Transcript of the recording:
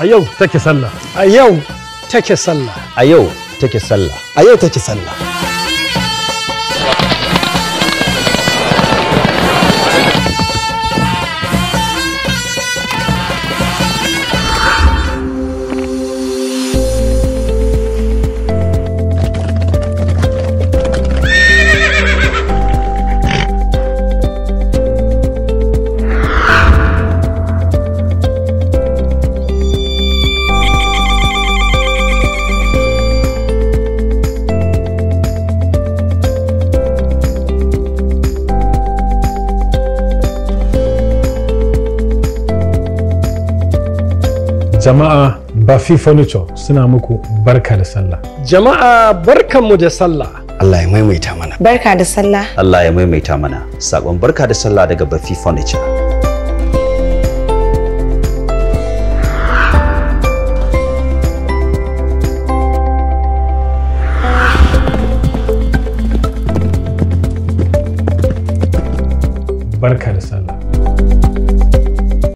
a yau take sallah, a yau take sallah, a yau take sallah, a yau take sallah. Jama'a Baffi Furniture suna muku barka da sallah. Jama'a barkanmu da sallah. Allah ya maimaita mana. Barka da sallah. Allah ya maimaita mana. Sakon barka da sallah daga Baffi Furniture. Barka da sallah.